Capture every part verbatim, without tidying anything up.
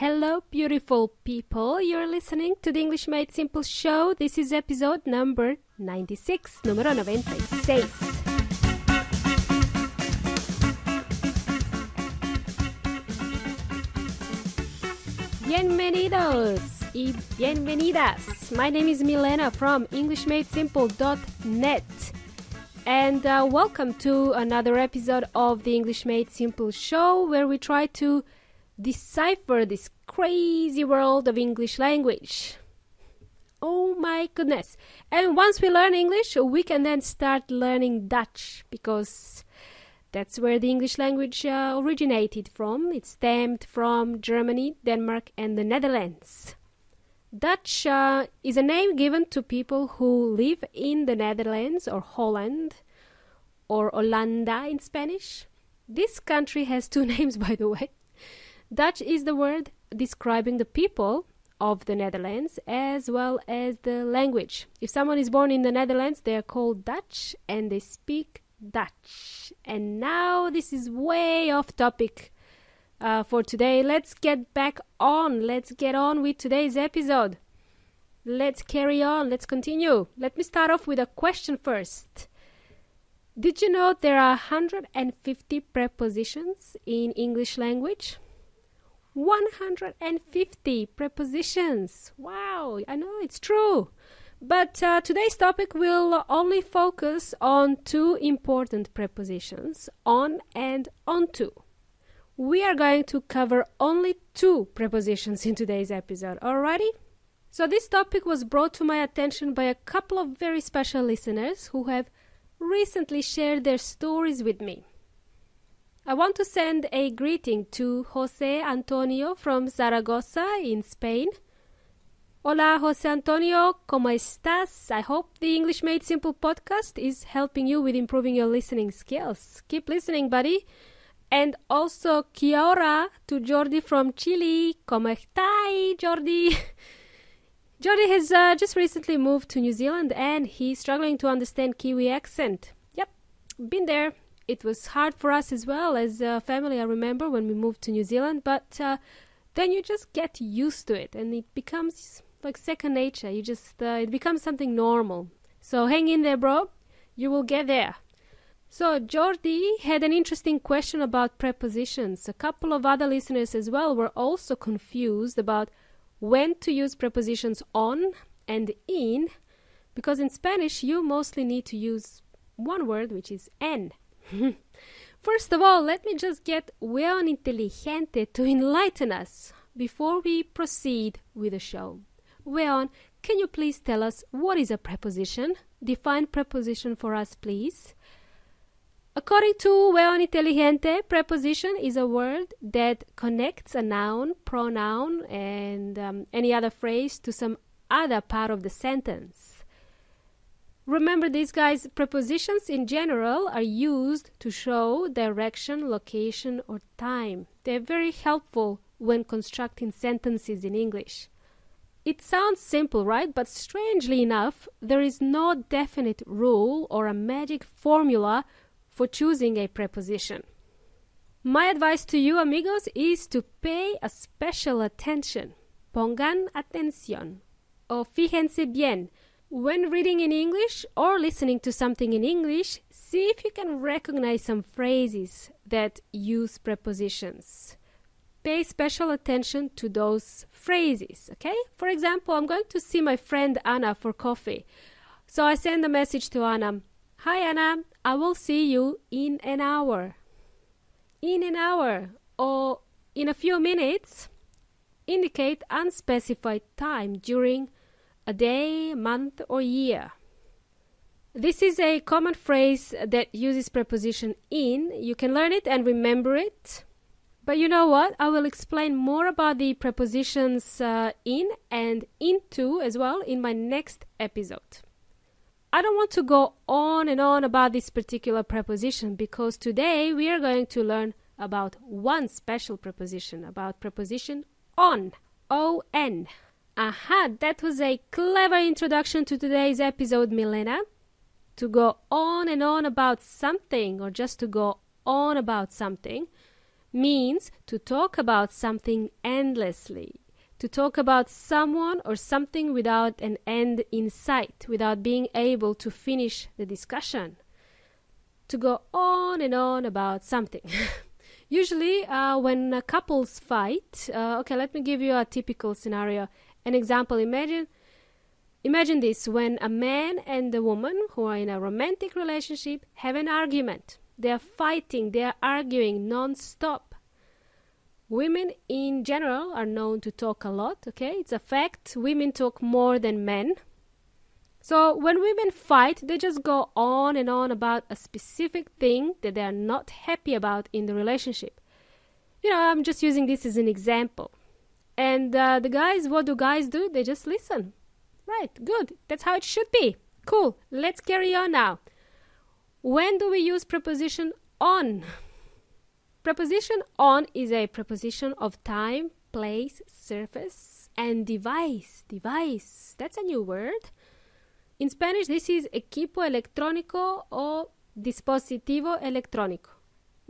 Hello, beautiful people. You're listening to the English Made Simple show. This is episode number ninety-six, número noventa y seis. Bienvenidos y bienvenidas. My name is Milena from English Made Simple dot net. And uh, welcome to another episode of the English Made Simple show, where we try to decipher this crazy world of English language. Oh my goodness. And once we learn English, we can then start learning Dutch, because that's where the English language uh, originated from. It stemmed from Germany, Denmark and the Netherlands. Dutch uh, is a name given to people who live in the Netherlands or Holland or Holanda in Spanish. This country has two names, by the way. Dutch is the word describing the people of the Netherlands as well as the language. If someone is born in the Netherlands, they are called Dutch and they speak Dutch. And now this is way off topic uh, for today. Let's get back on. Let's get on with today's episode. Let's carry on. Let's continue. Let me start off with a question first. Did you know there are one hundred fifty prepositions in English language? one hundred fifty prepositions. Wow, I know it's true. But uh, today's topic will only focus on two important prepositions, on and onto. We are going to cover only two prepositions in today's episode, alrighty? So this topic was brought to my attention by a couple of very special listeners who have recently shared their stories with me. I want to send a greeting to Jose Antonio from Zaragoza in Spain. Hola, Jose Antonio, ¿cómo estás? I hope the English Made Simple podcast is helping you with improving your listening skills. Keep listening, buddy. And also, kia ora to Jordi from Chile. ¿Cómo estás, Jordi? Jordi has uh, just recently moved to New Zealand and he's struggling to understand Kiwi accent. Yep, been there. It was hard for us as well as a family, I remember, when we moved to New Zealand. But uh, then you just get used to it and it becomes like second nature. You just, uh, it becomes something normal. So hang in there, bro. You will get there. So Jordi had an interesting question about prepositions. A couple of other listeners as well were also confused about when to use prepositions on and in, because in Spanish you mostly need to use one word, which is en. First of all, let me just get Weon Intelligente to enlighten us before we proceed with the show. Weon, can you please tell us what is a preposition? Define preposition for us, please. According to Weon Intelligente, preposition is a word that connects a noun, pronoun, and um, any other phrase to some other part of the sentence. Remember these guys, prepositions in general are used to show direction, location or time. They're very helpful when constructing sentences in English. It sounds simple, right? But strangely enough, there is no definite rule or a magic formula for choosing a preposition. My advice to you, amigos, is to pay a special attention. Pongan atención. O fíjense bien. When reading in English or listening to something in English, see if you can recognize some phrases that use prepositions. Pay special attention to those phrases, okay? For example, I'm going to see my friend Anna for coffee. So I send a message to Anna. Hi, Anna. I will see you in an hour. In an hour or in a few minutes indicate unspecified time during a day, month or year. This is a common phrase that uses preposition in. You can learn it and remember it. But you know what? I will explain more about the prepositions uh, in and into as well in my next episode. I don't want to go on and on about this particular preposition, because today we are going to learn about one special preposition, about preposition on, O N. Aha, that was a clever introduction to today's episode, Milena. To go on and on about something, or just to go on about something, means to talk about something endlessly, to talk about someone or something without an end in sight, without being able to finish the discussion, to go on and on about something. Usually uh, when uh, couples fight, uh, okay, let me give you a typical scenario, an example. Imagine, imagine this, when a man and a woman who are in a romantic relationship have an argument. They are fighting, they are arguing non-stop. Women in general are known to talk a lot, okay? It's a fact. Women talk more than men. So when women fight, they just go on and on about a specific thing that they are not happy about in the relationship. You know, I'm just using this as an example. And uh, the guys, what do guys do? They just listen. Right, good. That's how it should be. Cool. Let's carry on now. When do we use preposition on? Preposition on is a preposition of time, place, surface, and device. Device, that's a new word. In Spanish, this is equipo electrónico or dispositivo electrónico.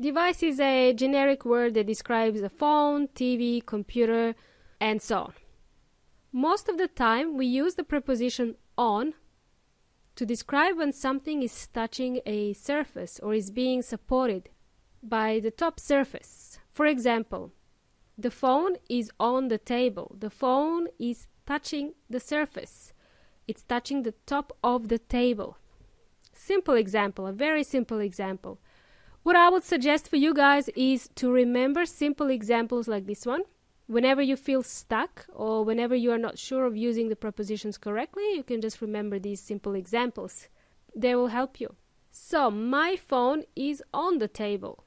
Device is a generic word that describes a phone, T V, computer, and so on. Most of the time, we use the preposition on to describe when something is touching a surface or is being supported by the top surface. For example, the phone is on the table. The phone is touching the surface. It's touching the top of the table. Simple example, a very simple example. What I would suggest for you guys is to remember simple examples like this one. Whenever you feel stuck or whenever you are not sure of using the prepositions correctly, you can just remember these simple examples. They will help you. So, my phone is on the table.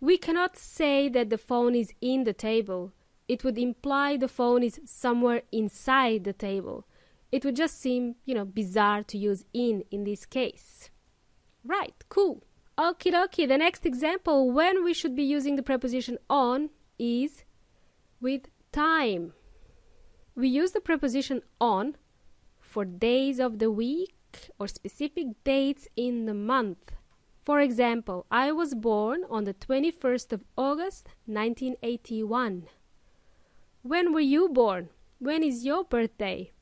We cannot say that the phone is in the table. It would imply the phone is somewhere inside the table. It would just seem, you know, bizarre to use in in this case. Right, cool. Okie dokie, the next example when we should be using the preposition on is with time. We use the preposition on for days of the week or specific dates in the month. For example, I was born on the twenty-first of August nineteen eighty-one. When were you born? When is your birthday?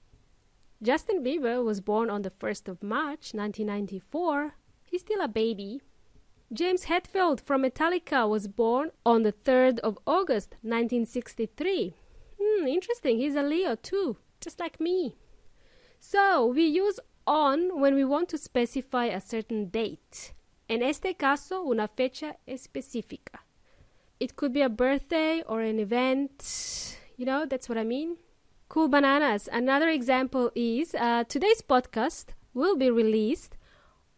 Justin Bieber was born on the first of March nineteen ninety-four. He's still a baby. James Hetfield from Metallica was born on the third of August nineteen sixty-three. Hmm, interesting, he's a Leo too, just like me. So, we use on when we want to specify a certain date. En este caso, una fecha específica. It could be a birthday or an event, you know, that's what I mean. Cool bananas. Another example is uh, today's podcast will be released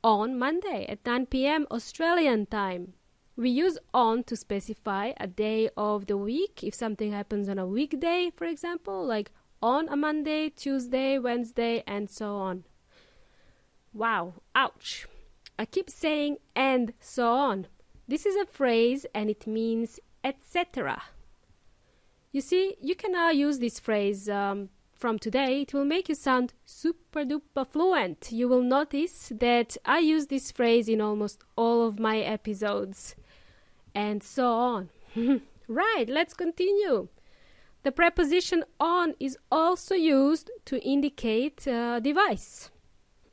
on Monday at nine p m Australian time. We use on to specify a day of the week. If something happens on a weekday, for example, like on a Monday, Tuesday, Wednesday, and so on. Wow, ouch. I keep saying and so on. This is a phrase and it means et cetera. You see, you can now use this phrase um, from today. It will make you sound super duper fluent. You will notice that I use this phrase in almost all of my episodes. And so on. Right, let's continue. The preposition on is also used to indicate a device.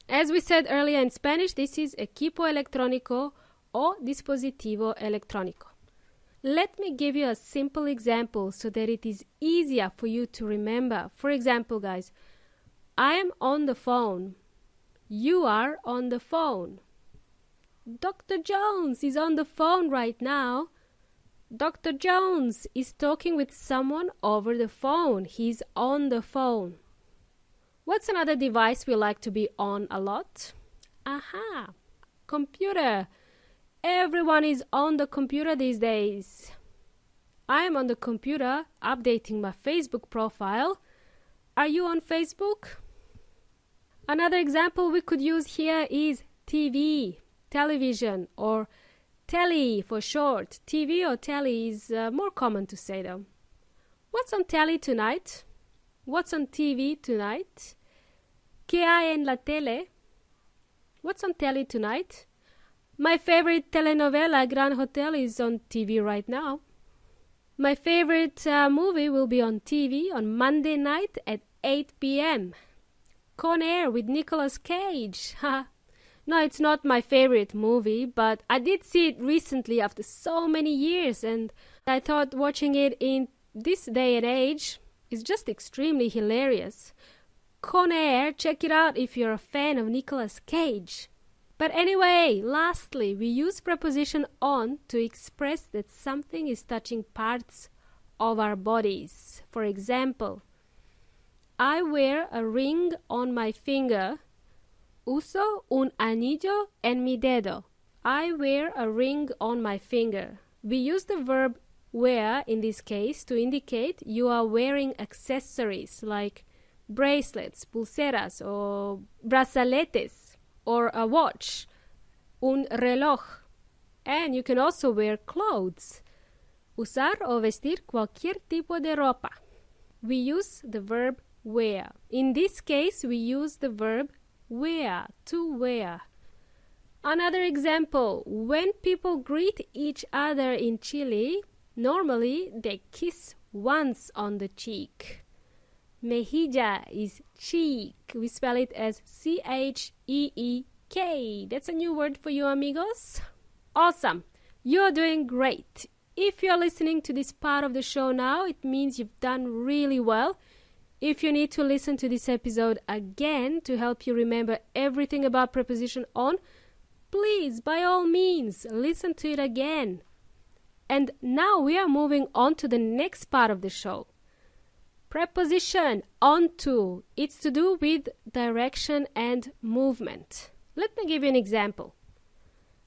As we said earlier in Spanish, this is equipo electrónico o dispositivo electrónico. Let me give you a simple example so that it is easier for you to remember. For example, guys, I am on the phone. You are on the phone. Doctor Jones is on the phone right now. Doctor Jones is talking with someone over the phone. He's on the phone. What's another device we like to be on a lot? Aha! Computer. Everyone is on the computer these days. I am on the computer updating my Facebook profile. Are you on Facebook? Another example we could use here is T V, television, or telly for short. T V or telly is uh, more common to say though. What's on telly tonight? What's on T V tonight? ¿Qué hay en la tele? What's on telly tonight? My favorite telenovela, Grand Hotel, is on T V right now. My favorite uh, movie will be on T V on Monday night at eight p m Con Air with Nicolas Cage. No, it's not my favorite movie, but I did see it recently after so many years, and I thought watching it in this day and age is just extremely hilarious. Con Air, check it out if you're a fan of Nicolas Cage. But anyway, lastly, we use preposition on to express that something is touching parts of our bodies. For example, I wear a ring on my finger. Uso un anillo en mi dedo. I wear a ring on my finger. We use the verb wear in this case to indicate you are wearing accessories like bracelets, pulseras, or brazaletes, or a watch, un reloj. And you can also wear clothes. Usar o vestir cualquier tipo de ropa. We use the verb wear. In this case, we use the verb wear, to wear. Another example, when people greet each other in Chile, normally they kiss once on the cheek. Mejilla is cheek. We spell it as C H E E K. That's a new word for you, amigos. Awesome. You're doing great. If you're listening to this part of the show now, it means you've done really well. If you need to listen to this episode again to help you remember everything about preposition on, please, by all means, listen to it again. And now we are moving on to the next part of the show. Preposition onto. It's to do with direction and movement. Let me give you an example.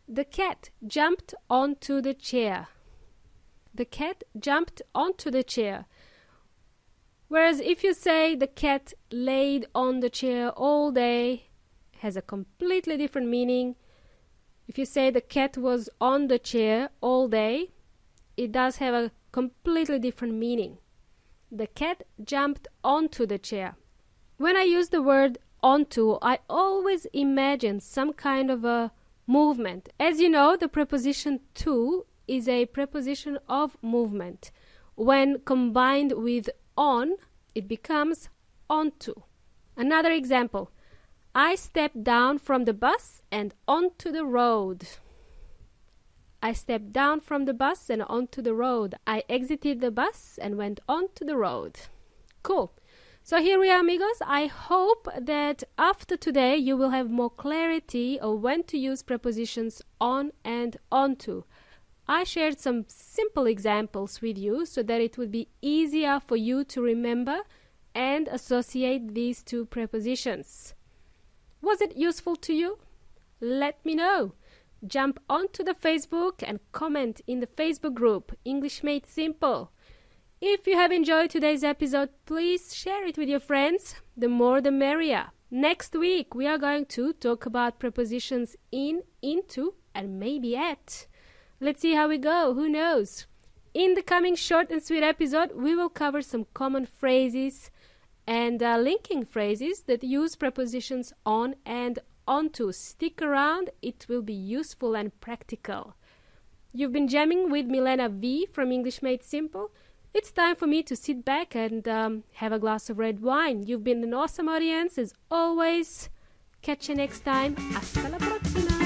The cat jumped onto the chair. The cat jumped onto the chair. Whereas if you say the cat laid on the chair all day, it has a completely different meaning. If you say the cat was on the chair all day, it does have a completely different meaning. The cat jumped onto the chair. When I use the word onto, I always imagine some kind of a movement. As you know, the preposition to is a preposition of movement. When combined with on, it becomes onto. Another example, I stepped down from the bus and onto the road. I stepped down from the bus and onto the road. I exited the bus and went onto the road. Cool. So here we are, amigos. I hope that after today you will have more clarity on when to use prepositions on and onto. I shared some simple examples with you so that it would be easier for you to remember and associate these two prepositions. Was it useful to you? Let me know. Jump onto the Facebook and comment in the Facebook group, English Made Simple. If you have enjoyed today's episode, please share it with your friends. The more the merrier. Next week, we are going to talk about prepositions in, into, and maybe at. Let's see how we go. Who knows? In the coming short and sweet episode, we will cover some common phrases and uh, linking phrases that use prepositions on and onto. Stick around, it will be useful and practical. You've been jamming with Milena V from English Made Simple. It's time for me to sit back and um, have a glass of red wine. You've been an awesome audience as always. Catch you next time. Hasta la próxima.